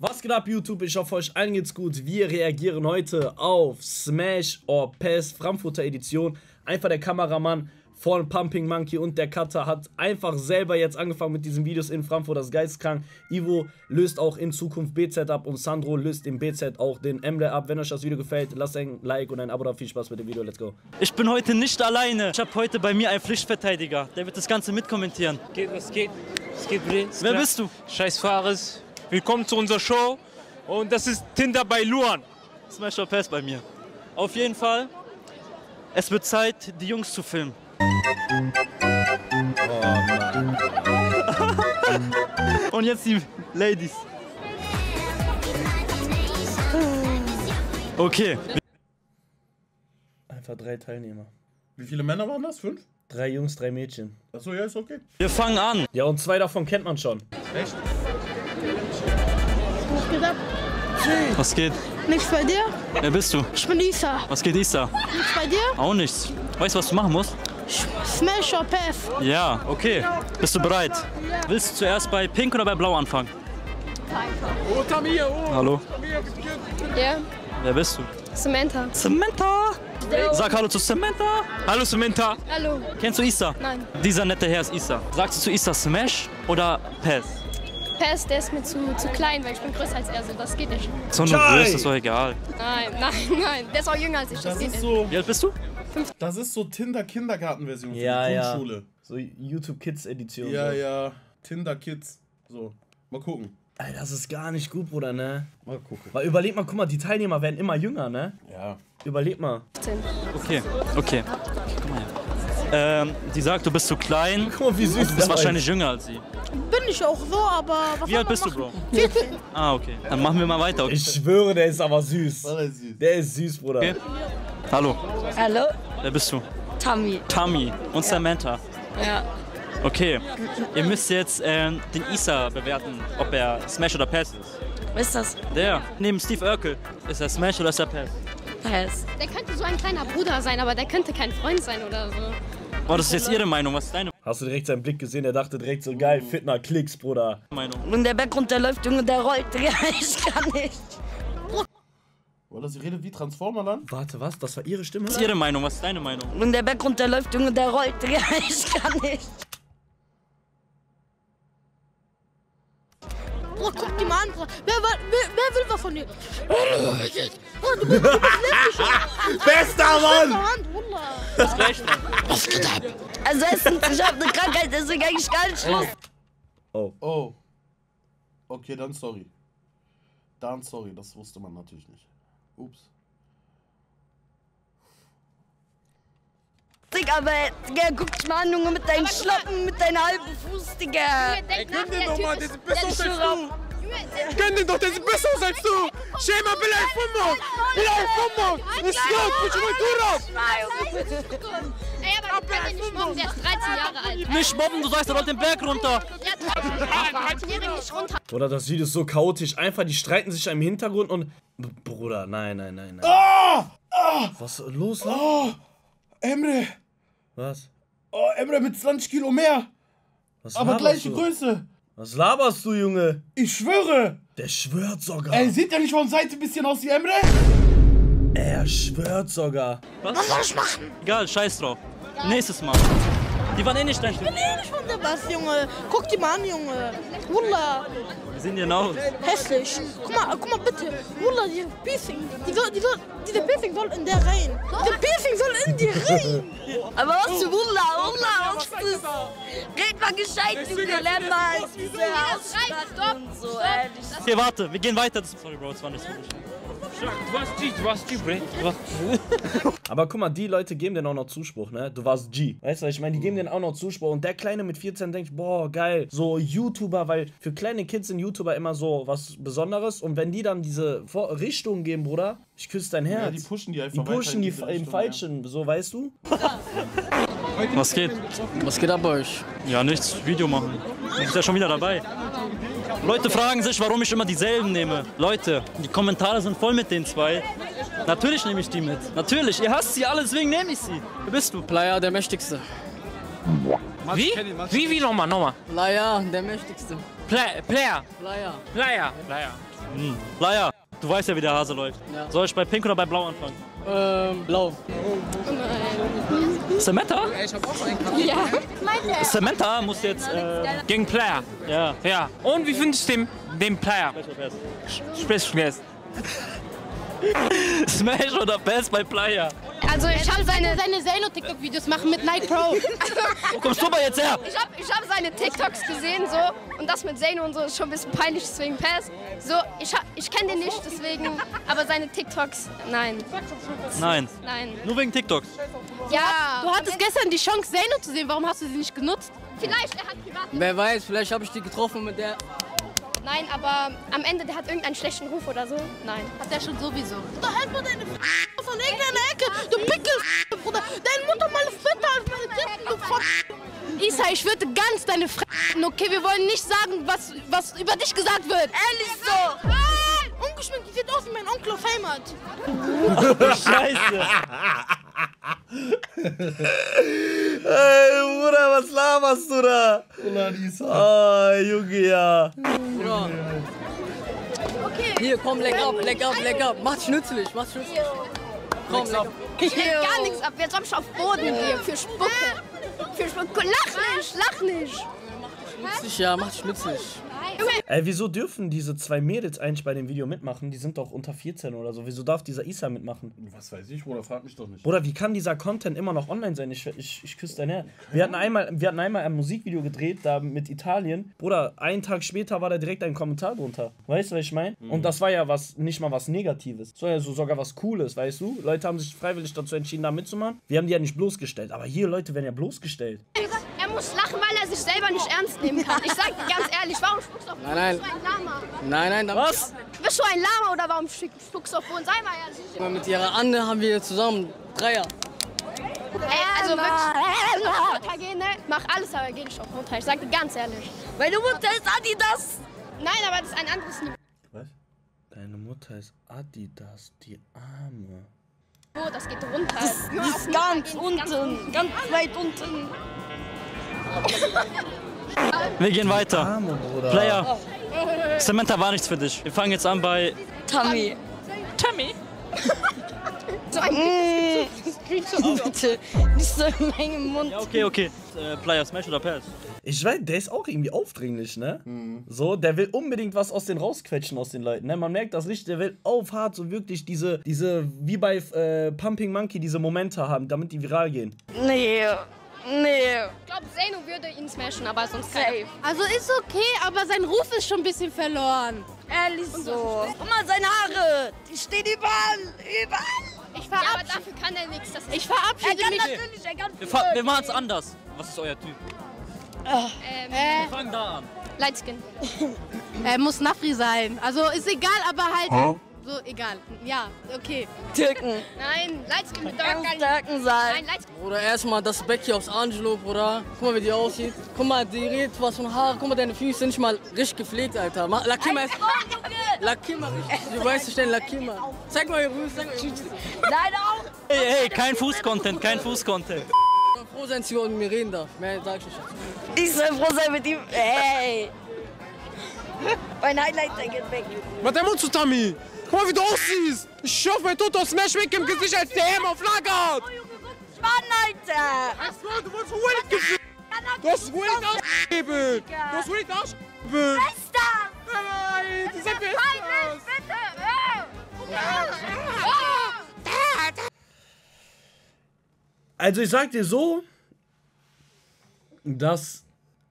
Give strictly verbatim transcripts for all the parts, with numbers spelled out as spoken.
Was geht ab, YouTube? Ich hoffe, euch allen geht's gut. Wir reagieren heute auf Smash or Pass, Frankfurter Edition. Einfach der Kameramann von Pumping Monkey und der Cutter hat einfach selber jetzt angefangen mit diesen Videos in Frankfurt. Das Geistkrank. Ivo löst auch in Zukunft B Z ab und Sandro löst im B Z auch den Emle ab. Wenn euch das Video gefällt, lasst ein Like und ein Abo da. Viel Spaß mit dem Video. Let's go. Ich bin heute nicht alleine. Ich habe heute bei mir einen Pflichtverteidiger. Der wird das Ganze mitkommentieren. Geht, was geht? Was geht, bitte? Wer bist du? Scheiß Fares. Willkommen zu unserer Show und das ist Tinder bei Luan. Smash or Pass bei mir. Auf jeden Fall, es wird Zeit, die Jungs zu filmen. Oh, und jetzt die Ladies. Okay. Einfach drei Teilnehmer. Wie viele Männer waren das? Fünf? Drei Jungs, drei Mädchen. Achso, ja, ist okay. Wir fangen an. Ja, und zwei davon kennt man schon. Echt? Was geht ab? Was geht? Nichts bei dir? Wer bist du? Ich bin Isa. Was geht, Isa? Nichts bei dir? Auch nichts. Weißt du, was du machen musst? Smash or Pass. Ja, okay. Bist du bereit? Ja. Willst du zuerst bei Pink oder bei Blau anfangen? Oh, Tamir, oh. Hallo. Ja. Wer bist du? Samantha. Samantha! Sag hallo zu Samantha. Hallo Samantha. Hallo. Kennst du Isa? Nein. Dieser nette Herr ist Isa. Sagst du zu Isa Smash oder Pass? Pass, der ist mir zu, zu klein, weil ich bin größer als er, so das geht nicht. So eine Größe ist doch egal. Nein, nein, nein, der ist auch jünger als ich, das, das geht ist nicht. So, wie alt bist du? fünfzehn. Das ist so Tinder-Kindergarten-Version, ja, für die Grundschule. Ja. So YouTube-Kids-Edition. Ja, so. Ja, Tinder-Kids, so, mal gucken. Alter, das ist gar nicht gut, Bruder, ne? Mal gucken. Weil überleg mal, guck mal, die Teilnehmer werden immer jünger, ne? Ja. Überleg mal. Okay, okay. Guck mal her. Ähm, die sagt, du bist zu klein. Guck mal, wie süß. Du bist wahrscheinlich jünger als sie. Bin ich auch so, aber was? Wie alt bist du, Bro? vierzehn. Ah, okay. Dann machen wir mal weiter. Okay? Ich schwöre, der ist aber süß. Der ist süß, Bruder. Okay. Hallo. Hallo. Wer bist du? Tammy. Tammy und ja. Samantha. Ja. Okay. Ihr müsst jetzt ähm, den Isa bewerten, ob er Smash oder Pass ist. Was ist das? Der. Neben Steve Urkel. Ist er Smash oder ist er Pass? Pass. Der könnte so ein kleiner Bruder sein, aber der könnte kein Freund sein oder so. Boah, das ist jetzt ihre Meinung, was ist deine Meinung? Hast du direkt seinen Blick gesehen, der dachte direkt so, geil, Fitner, Klicks, Bruder. Und der Backgrund, der läuft, Junge, der rollt, ich kann nicht. Boah, sie redet wie Transformerland. Warte, was? Das war ihre Stimme? Das ist ihre Meinung, was ist deine Meinung? Und der Backgrund, der läuft, Junge, der rollt, ich kann nicht. Boah, guck die mal an, Bruder. Wer, wer, wer will was von dir? Oh, du bist, du bist lässig. Bester Mann! Das gleiche. Was geht ab? Also erstens, ich hab eine Krankheit, deswegen eigentlich gar nicht Schluss. Oh. Oh. Okay, dann sorry. Dann sorry, das wusste man natürlich nicht. Ups. Digga, aber ja, guck dich mal an, Junge, mit deinen Schlappen, mit deinen halben Fuß, Digga. Ey, gönn den doch mal, der sieht besser aus als du. Gönn den doch, der sieht besser aus als du. Schema, will ein Fummel. Will ein Fummel. Ist gut, ich will du raus. Ey, aber wir können den nicht mobben, der ist dreizehn Jahre alt. Nicht mobben, du sagst, er rollt den Berg runter. Oder das Video ist so chaotisch. Einfach, die streiten sich im Hintergrund und... Bruder, nein, nein, nein, nein. Oh! Oh! Was ist los, Leute? Oh! Emre! Was? Oh, Emre mit zwanzig Kilo mehr! Was aber gleiche du? Größe! Was laberst du, Junge? Ich schwöre! Der schwört sogar! Ey, sieht der nicht von Seite ein bisschen aus wie Emre? Er schwört sogar! Was, Was soll ich machen? Egal, scheiß drauf. Egal. Nächstes Mal. Die waren eh nicht dein. Ich bin eh nicht von der Bass, Junge! Guck die mal an, Junge! Wunder! Wie sehen die denn aus? Hässlich! Guck mal, guck mal bitte! Wunder, die Piercing! Die soll, die soll, diese Piercing soll in der rein! Der Piercing soll in die rein! Aber was für Wunder, Wunder, was ist das? Red mal gescheit, Junge, lern mal! Okay, warte, wir gehen weiter. Sorry, Bro, das war nicht so gut. Du warst G, du warst G, Bro. Aber guck mal, die Leute geben denen auch noch Zuspruch, ne? Du warst G. Weißt du, ich meine, die geben denen auch noch Zuspruch. Und der Kleine mit vierzehn denkt, boah, geil. So YouTuber, weil für kleine Kids sind YouTuber immer so was Besonderes. Und wenn die dann diese Richtung geben, Bruder, ich küsse dein Herz. Ja, die pushen die einfach. Die pushen die im Falschen, ja. So, weißt du? Was geht? Was geht ab bei euch? Ja, nichts. Video machen. Du bist ja schon wieder dabei. Leute fragen sich, warum ich immer dieselben nehme. Leute, die Kommentare sind voll mit den zwei. Natürlich nehme ich die mit. Natürlich, ihr hasst sie alle, deswegen nehme ich sie. Wer bist du? Playa, der Mächtigste. Wie? Wie, wie nochmal, nochmal? Playa, der Mächtigste. Play, Player. Player. Player. Player. Hm. Player. Du weißt ja, wie der Hase läuft. Ja. Soll ich bei Pink oder bei Blau anfangen? Ähm, Blau. Nein. Samantha? Ich hab auch einen Kaffee. Ja. Samantha muss jetzt äh, gegen Player. Ja. Ja. Und wie findest du den, den Player? Smash or Pass. Smash oder Pass bei Player? Also ich habe seine, seine Selo-TikTok-Videos machen mit Nike Pro. Wo kommst du mal jetzt her? Ich habe ich hab seine TikToks gesehen so und das mit Zeno und so ist schon ein bisschen peinlich, deswegen Pass. So, ich ich kenne den nicht, deswegen, aber seine TikToks, nein. Nein? Nein. Nur wegen TikToks? Ja. Du hattest gestern die Chance, Zeno zu sehen, warum hast du sie nicht genutzt? Vielleicht, er hat privat. Wer weiß, vielleicht habe ich die getroffen mit der... Nein, aber am Ende, der hat irgendeinen schlechten Ruf oder so. Nein. Hat der schon sowieso. Da halt mal deine F*** von irgendeiner Ecke, du Pickel F***, Bruder. Deine Mutter mal fitter als meine Tippen, du F***. Isa, ich würde ganz deine F***, okay? Wir wollen nicht sagen, was, was über dich gesagt wird. Ehrlich so. Nein! Ungeschminkt, die sieht aus wie mein Onkel auf Heimat. Oh, Scheiße. Ey, Bruder, was laberst du da? Ah, oh, Junge, ja. Ja. Okay. Hier, komm, leck ab, leck ab, leck ab. Mach's nützlich, mach's nützlich. Komm, leck ab. Ich leg gar nichts ab. Jetzt hab ich auf Boden hier für Spucke. Für Spucke. Lach nicht, lach nicht. Mach dich nützlich, ja, mach dich nützlich. Ey, wieso dürfen diese zwei Mädels eigentlich bei dem Video mitmachen? Die sind doch unter vierzehn oder so. Wieso darf dieser Isa mitmachen? Was weiß ich, Bruder, frag mich doch nicht. Bruder, wie kann dieser Content immer noch online sein? Ich, ich, ich küsse dein Herz. Okay. Wir hatten einmal, wir hatten einmal ein Musikvideo gedreht, da mit Italien. Bruder, einen Tag später war da direkt ein Kommentar drunter. Weißt du, was ich meine? Mhm. Und das war ja was, nicht mal was Negatives. Das war ja so sogar was Cooles, weißt du? Leute haben sich freiwillig dazu entschieden, da mitzumachen. Wir haben die ja nicht bloßgestellt. Aber hier, Leute werden ja bloßgestellt. Er muss lachen, weil er sich selber nicht ernst nehmen kann. Ich sag dir ganz ehrlich, warum spuckst du auf uns? Nein, nein. Bist du ein Lama? Nein, nein. Was? Bist du ein Lama oder warum spuckst du auf uns? Sei mal ehrlich. Mit ihrer Anne haben wir zusammen Dreier. Ey, also wirklich, ne? Mach alles, aber geh nicht auf runter. Ich sag dir ganz ehrlich. Meine Mutter ist Adidas. Nein, aber das ist ein anderes Niveau. Was? Deine Mutter ist Adidas, die Arme. Oh, das geht runter. Das ist, das ist ganz unten, ganz weit unten. Wir gehen weiter. Arme, Player. Samantha war nichts für dich. Wir fangen jetzt an bei... Tommy. Tommy? So ein mm. Bitte, nicht so in meinem Mund. Ja, okay, okay. Äh, Player, Smash oder Pass? Ich weiß, der ist auch irgendwie aufdringlich, ne? Mhm. So, der will unbedingt was aus den rausquetschen, aus den Leuten, ne? Man merkt das richtig, der will auf hart so wirklich diese, diese wie bei äh, Pumping Monkey, diese Momente haben, damit die viral gehen. Nee. Nee. Ich glaube, Zeno würde ihn smashen, aber sonst safe. Also ist okay, aber sein Ruf ist schon ein bisschen verloren. Ehrlich so. so. Guck mal, seine Haare, die stehen überall, überall. Ich verabschiede. Ja, aber dafür kann er nichts. Das ich verabschiede er mich. Kann natürlich, er kann wir wir machen es anders. Was ist euer Typ? Ach, ähm, äh, wir fangen da an. Lightskin. Er muss Nafri sein. Also ist egal, aber halt... Huh? So, egal. Ja, okay. Türken. Nein, Lightskin mit Türken sein. Oder erstmal das Becky aufs Angelo, Bruder. Guck mal, wie die aussieht. Guck mal, die redet was von Haare. Guck mal, deine Füße sind nicht mal richtig gepflegt, Alter. Lackier mal einfach. Lackier mal richtig. Du weißt nicht, lackier mal. Zeig mal ihre Füße. Nein, auch. Hey, hey, kein Fuß-Content, kein Fuß-Content. Ich bin froh sein, dass wir mit mir reden darf. Mehr sag ich nicht. Ich soll froh sein mit ihm. Hey. Mein Highlight, der geht weg. Was der Mund zu Tommy? Guck mal, wie du aussiehst! Ich schaffe mein Toto Smash weg im Gesicht, als der Helm auf Lager hat! Alter! Achso, du wurdest Willet gefickt! Du hast Willet ausgegeben! Du hast Willet ausgegeben! Was ist das? Nein, das ist ein Peinlich, bitte! Also ich sag dir so, dass...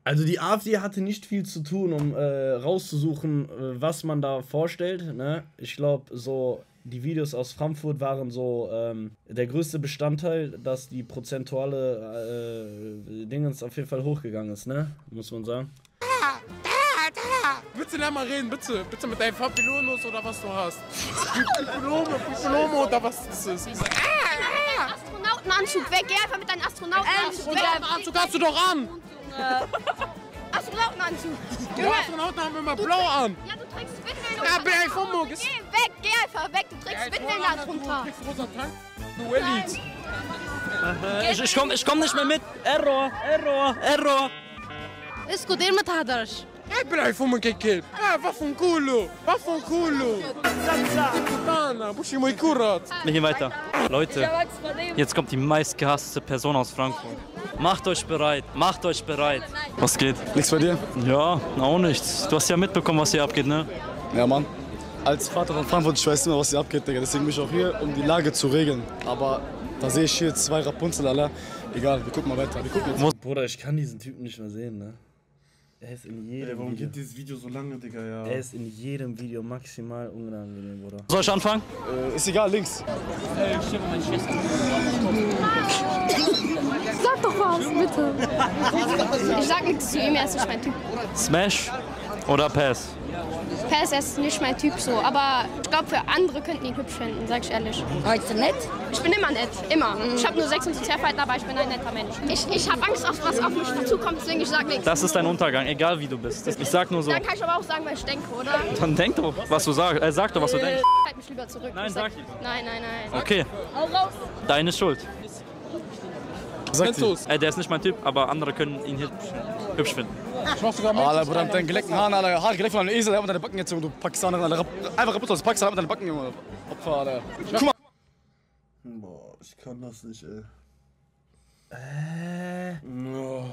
Also die AfD hatte nicht viel zu tun, um äh, rauszusuchen, was man da vorstellt, ne? Ich glaube, so die Videos aus Frankfurt waren so ähm, der größte Bestandteil, dass die prozentuale äh, Dingens auf jeden Fall hochgegangen ist, ne? Muss man sagen. Bitte lern mal reden, bitte. Bitte mit deinem Papillonus oder was du hast. Papillome, Papillome oder was das ist. Astronautenanzug weg, geh einfach mit deinem Astronautenanzug weg. Astronautenanzug hast du doch an. Astronautenanzug. Ja, Astronauten haben immer blau an. Ja, du trägst Windwellen. Ja, bin ein Fummug. Geh weg, geh einfach weg. Du trägst Windwellen da drunter. Du trägst rosa Tank. Du Elite. Ich, ich, komm, ich komm nicht mehr mit. Error, Error, Error. Ist gut, den mit Hasch. E peraí, fuma que aquilo? Ah, vá vom Kulo, vá vom Kulo. Wir gehen weiter. Leute, jetzt kommt die meistgehasste Person aus Frankfurt. Macht euch bereit, macht euch bereit. Was geht? Nichts bei dir? Ja, auch nichts. Du hast ja mitbekommen, was hier abgeht, ne? Ja, Mann. Als Vater von Frankfurt, ich weiß immer, was hier abgeht, Digga. Deswegen bin ich auch hier, um die Lage zu regeln. Aber da sehe ich hier zwei Rapunzel, Alter. Egal, wir gucken mal weiter. Wir gucken jetzt. Bruder, ich kann diesen Typen nicht mehr sehen, ne? Er ist in jedem Ey, warum Video. Geht dieses Video so lange, Digga? Ja. Er ist in jedem Video maximal unangenehm, Bruder. Soll ich anfangen? Äh, ist egal, links. Äh, stimmt, meine Schwester. Sag doch was, bitte. Ich sag nichts zu ihm, er ist nicht mein Typ. Smash oder Pass? Pass, er ist nicht mein Typ so, aber ich glaube, für andere könnten ihn hübsch finden, sag ich ehrlich. Aber bist du nett? Ich bin immer nett, immer. Mhm. Ich habe nur sechs und Sozialverhalten, aber ich bin ein netter Mensch. Ich, ich habe Angst, auf was auf mich dazukommt, deswegen ich sag nichts. Das ist dein Untergang, egal wie du bist. Ich sag nur so. Dann kann ich aber auch sagen, was ich denke, oder? Dann denk doch, was du sagst. Äh, sag doch, was du denkst. Ich halte mich lieber zurück. Nein, sag lieber. Nein, nein, nein. Okay. Hau raus. Deine Schuld. Sagt Ey, der ist nicht mein Typ, aber andere können ihn hübsch, hübsch finden. Ich mach sogar mit. Alter, Bruder, mit deinen geleckten Haaren, Alter. Haar geleckt von einem Esel, mit deinen Backen jetzt, du Pakistaner, Alter. Einfach Rapporter aus Pakistan, mit deinen Backen, Junge. Opfer, Alter. Guck mal. Boah, ich kann das nicht, ey. Äh. Oh.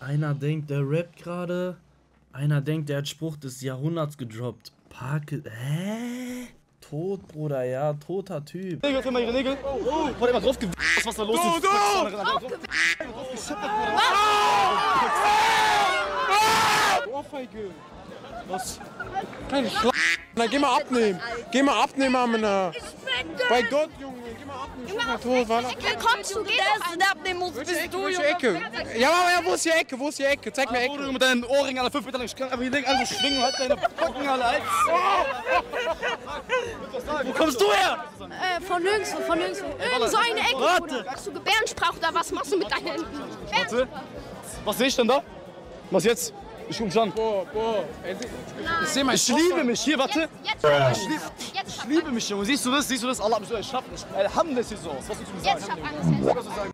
Einer denkt, der rappt gerade. Einer denkt, der hat Spruch des Jahrhunderts gedroppt. Parke. Hä? Tot, Bruder, ja, toter Typ. Regel, für mal ihre Regel. Oh, oh. Warte mal drauf, was was da los ist. Ohrfeige. Was? Keine Schla. Na, geh mal abnehmen. Geh mal abnehmen, Amina. Bei Gott, Junge, geh mal abnehmen. Geh mal tot, warte. Kommst du, geh doch da abnehmen, musst du, Junge. Ecke. Ja, ja, wo ist die Ecke? Wo ist die Ecke? Zeig mir Ecke. Mit deinen Ohrringen alle fünf Meter lang. Ich kann einfach hier links schwingen, halt deine Pocken alle alt. Wo kommst du her? Äh, von nirgendwo, von nirgendwo. Irgend so eine Ecke. Warte. Machst du Gebärdensprache oder was machst du mit deinen Händen? Warte. Was sehe ich denn da? Was jetzt? Ich guck mich an. Boah, boah. Ich sehe mein Ich liebe mich. Hier, warte. Jetzt, jetzt, ich liebe, jetzt, ich liebe mich, Junge. Siehst du das? Siehst du das? Allah hat mich so erschaffen. Alhamdulillah sieht so aus. Was willst du mir sagen? Jetzt hab Angst.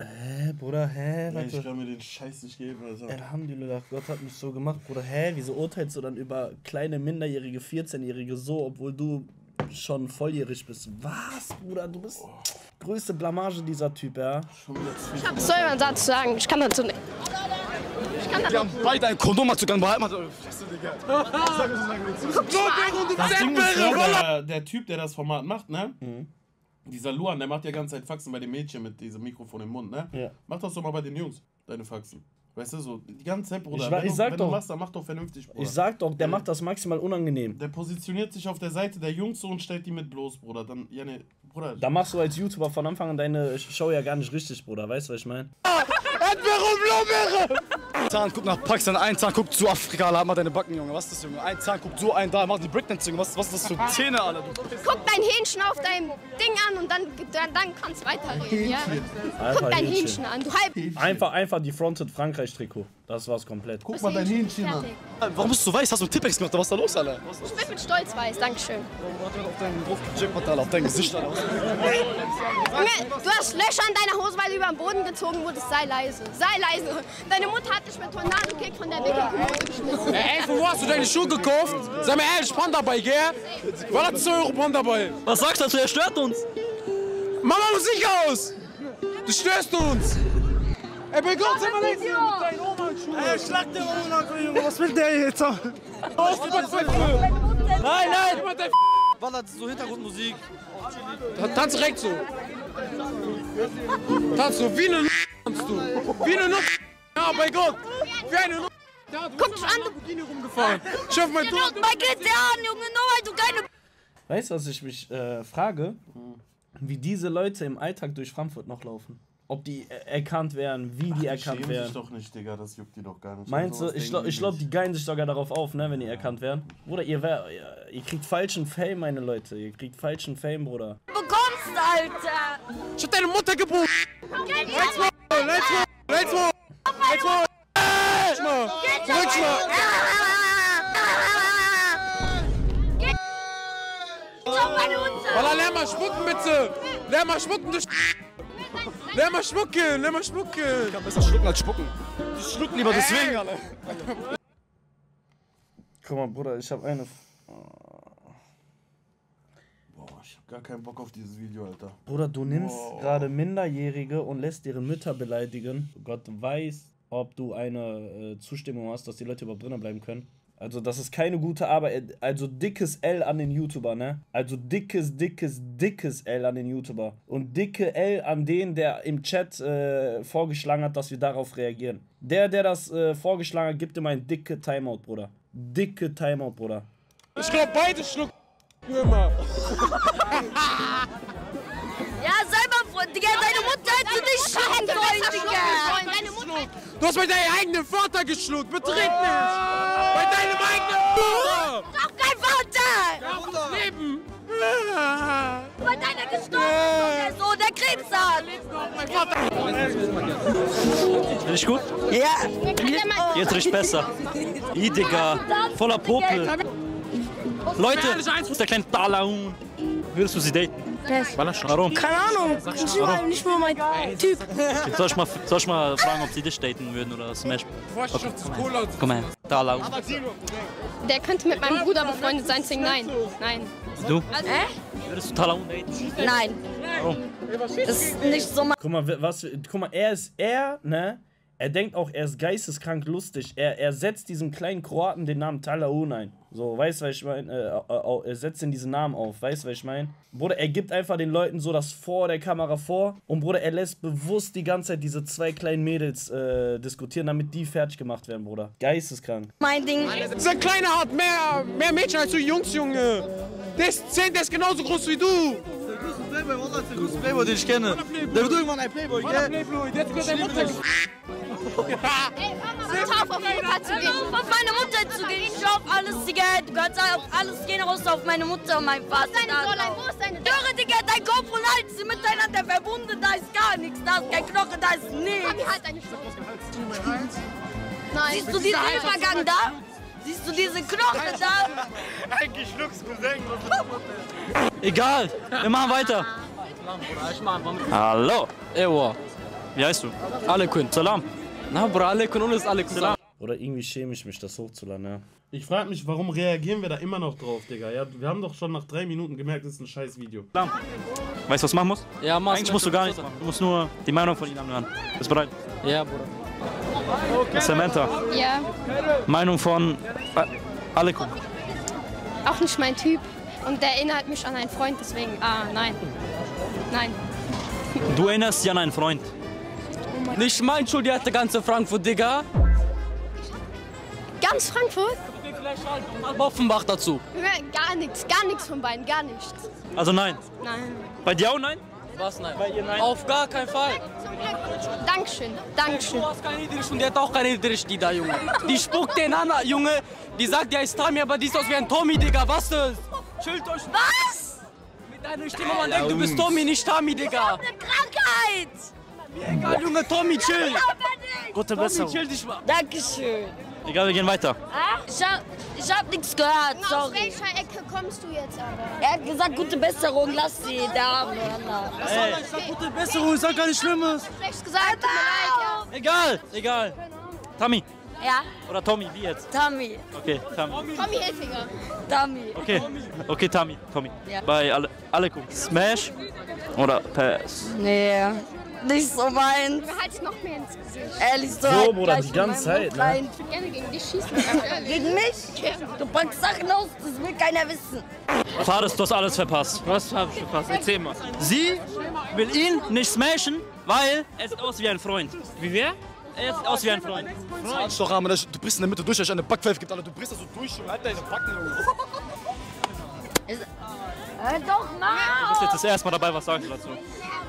Hä, Bruder, hä? Nee, ich kann mir den Scheiß nicht geben, Alter. Alhamdulillah, Gott hat mich so gemacht, Bruder. Hä, wieso urteilst du dann über kleine, minderjährige, vierzehnjährige so, obwohl du schon volljährig bist? Was, Bruder? Du bist größte Blamage dieser Typ, ja? Ich hab so einen Satz zu sagen. Ich kann dazu nicht. Wir haben beide ein Kondom sogar behalten. Der Typ, der das Format macht, ne? Mhm. Dieser Luan, der macht ja ganze Zeit Faxen bei den Mädchen mit diesem Mikrofon im Mund, ne? Ja. Mach das doch mal bei den Jungs, deine Faxen. Weißt du, so die ganze Zeit, Bruder. Ich, wenn ich du, sag wenn doch, du machst, dann mach doch vernünftig, Bruder. Ich sag doch, der ja. macht das maximal unangenehm. Der positioniert sich auf der Seite der Jungs so und stellt die mit bloß, Bruder. Dann, ja, ne, Bruder. Da machst du als YouTuber von Anfang an deine Show ja gar nicht richtig, Bruder. Weißt du, was ich meine? Blaubeere! Zahn guckt nach Pakistan, ein Zahn guckt zu Afrika, Alter, mach deine Backen, Junge. Was ist das, Junge? Ein Zahn guckt so, ein da, mach die Breakdance, was, was ist das für Zähne, Alter? Guck dein Hähnchen auf deinem Ding an und dann, dann, dann kannst du weiterreden, ja? Einfach guck dein Hähnchen, Hähnchen an, du halb... Einfach, einfach die Fronted Frankreich-Trikot, das war's komplett. Guck mal dein Hähnchen an. Warum bist du weiß? Hast du einen Tippex gemacht, was ist da los, Alter? Ich bin mit Stolz weiß, dankeschön. Auf dein Gesicht, Alter. Du hast Löcher an deiner Hose, weil du über den Boden gezogen wurdest, sei leise, sei leise. Deine Mutter hat dich mit Tornado-Kick von der Wickelkommode geschmissen. Ey, von wo hast du deine Schuhe gekauft? Sei mal ehrlich, Panda bei, gell? Was hat zwei Euro Panda bei? Was sagst du dazu? Er stört uns. Mama, Musik aus! Du störst uns! Ey, bei Gott, sei mal links! Mit deinen Oma-Schuhen! Ey, schlag den Oma, Junge! Was will der jetzt? Aus die Backpfeife! Nein, nein! Was hat so Hintergrundmusik? Tanz direkt so! Tanz so, wie eine tanzt du! Wie eine ja, bei Gott! Wie eine N***! Ja, du bist an der Bugini rumgefahren! Ich hoffe, mein Tod! Bei G T A, Junge, nur weil du keine... Weißt du, was ich mich äh, frage? Wie diese Leute im Alltag durch Frankfurt noch laufen. Ob die erkannt werden, wie die erkannt werden. Die schämen sich doch nicht, Digga, das juckt die doch gar nicht. Meinst du, ich glaube, die geilen sich sogar darauf auf, ne, wenn die erkannt werden. Bruder, ihr, ihr kriegt falschen Fame, meine Leute. Ihr kriegt falschen Fame, Bruder. Du bekommst, Alter! Ich hab deine Mutter gebucht! Let's go! Let's go! Let's go! Let's go! Let's go! Let's go! Wallah, lern mal schmucken, bitte! Lern mal schmucken, du Sch... Lern mal schmucken, lern mal schmucken! Ich kann besser schlucken als spucken. Die schlucken lieber deswegen, alle. Guck mal, Bruder, ich habe eine... Boah, ich hab gar keinen Bock auf dieses Video, Alter. Bruder, du nimmst wow. gerade Minderjährige und lässt deren Mütter beleidigen. Gott weiß, ob du eine äh, Zustimmung hast, dass die Leute überhaupt drinnen bleiben können. Also, das ist keine gute Arbeit. Also, dickes L an den YouTuber, ne? Also, dickes, dickes, dickes L an den YouTuber. Und dicke L an den, der im Chat äh, vorgeschlagen hat, dass wir darauf reagieren. Der, der das äh, vorgeschlagen hat, gibt ihm ein dicke Timeout, Bruder. Dicke Timeout, Bruder. Ich glaub, beide schlucken immer. Ja, sei mal Freund, Digga. Deine Mutter hätte dich schlucken sollen, Digga. Deine Mutter. Du hast bei deinem eigenen Vater geschluckt. Betrink nicht. Bei deinem eigenen Vater. Du hast doch kein Vater. Ja, Mutter. Leben. Bei deiner gestorbenen Sohn, der Krebs hat. Mein Vater. Riecht gut? Ja. Jetzt riecht besser. I, Digga. Voller Popel. Leute, das ist der kleine Talaun. Würdest du sie daten? Warum? Keine Ahnung. Ich bin warum? Nicht mal mein Typ. Okay, soll, ich mal, soll ich mal fragen, ob sie dich daten würden oder Smash? Okay, komm her. Talaun. Der könnte mit meinem Bruder befreundet sein, deswegen nein. Nein. Du? Also, äh? Würdest du Talaun daten? Nein. Warum? Das ist nicht so mein... Guck mal, was, guck mal, er ist er, ne? Er denkt auch, er ist geisteskrank lustig. Er, er setzt diesem kleinen Kroaten den Namen Talaun ein. So, weißt du, was ich meine? Äh, äh, er setzt in diesen Namen auf. Weißt du, was ich meine? Bruder, er gibt einfach den Leuten so das vor der Kamera vor. Und Bruder, er lässt bewusst die ganze Zeit diese zwei kleinen Mädels äh, diskutieren, damit die fertig gemacht werden, Bruder. Geisteskrank. Mein Ding. Dieser Kleine hat mehr, mehr Mädchen als du Jungs, Junge. Der ist zehn, der ist genauso groß wie du. Der größte Playboy, Wallah, der größte Playboy, den ich kenne. Der wird irgendwann ein Playboy, gell? Playboy, der hat sogar seine Mutter. Ey, hör mal, auf meine Mutter zu gehen. Auf meine Mutter zu gehen. Ich schau auf alles, Digga. Du kannst auf alles gehen, außer auf meine Mutter und mein Vater. Wo ist deine Dörre, Digga? Dein Kopf und Hals sind miteinander verbunden. Da ist gar nichts. Da ist kein Knochen, da ist nichts. Hab ich halt eine Schlange. Nein. Siehst du diesen Übergang da? Siehst du diese Knochen da? Eigentlich schluckst du Cousin. Egal, wir machen weiter. Hallo. Ewa. Wie heißt du? Alekun. Salam. Na, Bruder, Alekun und ist Alekun. Salam. Oder irgendwie schäme ich mich, das hochzuladen, ja. Ich frage mich, warum reagieren wir da immer noch drauf, Digga? Ja, wir haben doch schon nach drei Minuten gemerkt, das ist ein scheiß Video. Salam. Weißt du, was du machen musst? Ja, mach. Eigentlich musst du gar nicht. Du musst nur die Meinung von ihnen anhören. Bist du bereit? Ja, Bruder. Samantha. Ja. Meinung von Alekun. Auch nicht mein Typ. Und der erinnert mich an einen Freund, deswegen. Ah, nein. Nein. Du erinnerst dich an einen Freund. Oh, nicht mein Schuld, die hatte ganze Frankfurt, Digga. Ganz Frankfurt? Aber Offenbach dazu. Gar nichts, gar nichts von beiden, gar nichts. Also nein? Nein. Bei dir auch nein? Was nein? Bei ihr nein? Auf gar keinen Fall. Dankeschön, Dankeschön. Du hast keinen Idrisch und der hat auch keinen Idrisch, die da, Junge. Die spuckt den an, Junge. Die sagt, der ist Tommy, aber die ist aus wie ein Tommy, Digga. Was das? Chillt euch. Was? Mit deiner Stimme, man denkt, du bist Tommy, nicht Tommy, Digga. Ich hab eine Krankheit. Mir egal, Junge, Tommy, chill. Gute Besserung. Tommy, chill dich mal. Dankeschön. Egal, wir gehen weiter. Ah? Ich hab, ich hab nichts gehört, sorry. Aus welcher Ecke kommst du jetzt aber? Er hat gesagt, gute Besserung, lass sie da. Was soll ich sagen? Gute Besserung, ich sag gar nichts Schlimmes. Schlecht gesagt, tut mir leid. Egal, egal. Tommy. Ja? Oder Tommy, wie jetzt? Tommy. Okay, Tommy. Tommy Hilfiger. Tommy. Okay, okay, Tommy, Tommy. Ja. Bei alle, alle gucken. Smash oder Pass? Nee. Nicht so meins. Mir halt noch mehr ins Gesicht. Ehrlich so. So, Bruder, die ganze Zeit, ne? Ich würde gerne gegen dich schießen. Gegen mich? Du packst Sachen aus, das will keiner wissen. Fares, du hast alles verpasst. Was habe ich verpasst? Erzähl mal. Sie will ihn nicht smashen, weil er sieht aus wie ein Freund. Wie wer? Er sieht aus wie ein Freund. Freund. Doch, Arme, du brichst in der Mitte durch, weil ich eine Backpfeife gibt, Alter. Du brichst da so durch und halt deine Backen. Hör doch mal! Du bist jetzt das erste Mal dabei, was sagst du dazu?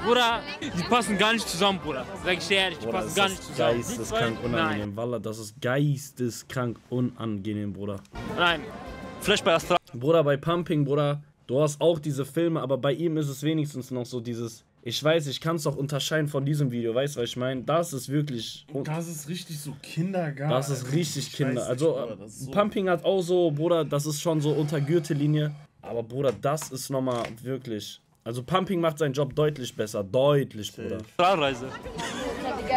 Bruder, die passen gar nicht zusammen, Bruder. Sag ich dir ehrlich, die Bruder, passen gar nicht zusammen. Geisteskrank unangenehm, Wallah, das ist geisteskrank unangenehm, Bruder. Nein, vielleicht bei Astra. Bruder, bei Pumping, Bruder, du hast auch diese Filme, aber bei ihm ist es wenigstens noch so dieses... Ich weiß, ich kann es doch unterscheiden von diesem Video, weißt du, was ich meine? Das ist wirklich... Und das ist richtig so Kindergarten. Das ist richtig Kinder. Also, Bruder, so Pumping hat auch so, Bruder, das ist schon so unter Gürtellinie. Aber, Bruder, das ist nochmal wirklich... Also Pumping macht seinen Job deutlich besser, deutlich, Bruder. Fahrreise.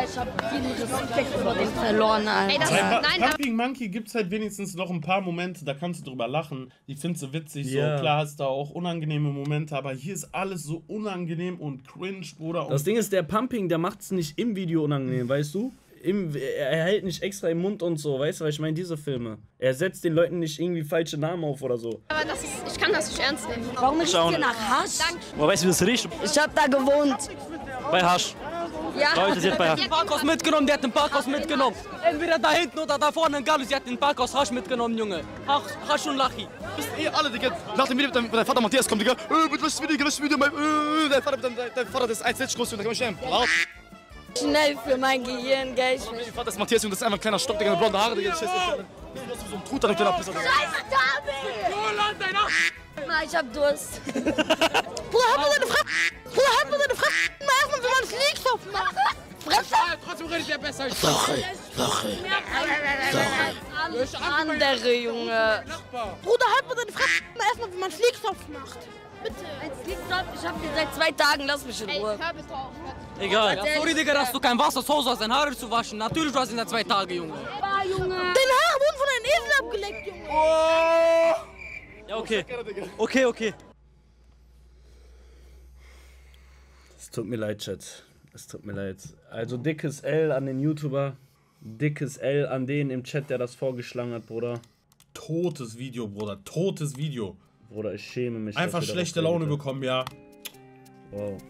ich hab viel Respekt vor dem verloren, Alter. Ey, das ja. ist, nein, Pumping Monkey gibt's halt wenigstens noch ein paar Momente, da kannst du drüber lachen. Die findest du witzig, yeah. so klar hast da auch unangenehme Momente, aber hier ist alles so unangenehm und cringe, Bruder. Das Ding ist, der Pumping, der macht's nicht im Video unangenehm, weißt du? Im, er hält nicht extra im Mund und so, weißt du, weil ich meine diese Filme. Er setzt den Leuten nicht irgendwie falsche Namen auf oder so. Aber das ist, ich kann das nicht ernst nehmen. Warum riechst du nach Hasch? Boah, weißt du, wie das riecht? Ich hab da gewohnt. Bei Hasch. Ja. Leute, sie hat bei Hasch. Den Parkhaus mitgenommen, der hat den Parkhaus mitgenommen. Entweder da hinten oder da vorne in Gallus, sie hat den Parkhaus Hasch mitgenommen, Junge. Hasch, Hasch und Lachi. Bist ihr alle, Digga. Nach dem Video mit deinem Vater Matthias kommt, Digga. Äh, bitte, was ist Video, was ist Video? Dein Vater, dein Vater ist eins Meter sechzig groß, und da kann ich sterben. Schnell für mein Gehirn, gell? Mein Vater ist Matthias und das ist einfach ein kleiner Stopp, Digga, mit blonden Haare, Digga. Das ist so ein Truter, Digga. Scheiße, David! Ich hab Durst. Bruder, hab mal deine Fresse! Bruder, hab mal deine Fresse! Mach mal, wenn man fliegt, so! Fresse! Trotzdem redet der besser. Sache, Sache, Sache. Andere, Junge. Bruder, hab mal deine Fresse! Erstmal, wenn man Fliegstopf macht. Bitte. Ich hab dir seit zwei Tagen, lass mich in Ruhe. Ey, ich hab es drauf. Egal. Ja, sorry, Digga, dass du kein Wasser zu Hause hast, deine Haare zu waschen. Natürlich, du hast ihn seit zwei Tagen, Junge. Ja, Junge. Deine Haare wurden von einem Esel abgeleckt, Junge. Oh. Ja, okay. Okay, okay. Es tut mir leid, Chat. Es tut mir leid. Also dickes L an den YouTuber. Dickes L an den im Chat, der das vorgeschlagen hat, Bruder. Totes Video, Bruder. Totes Video. Bruder, ich schäme mich. Einfach schlechte Laune bekommen, ja. Wow.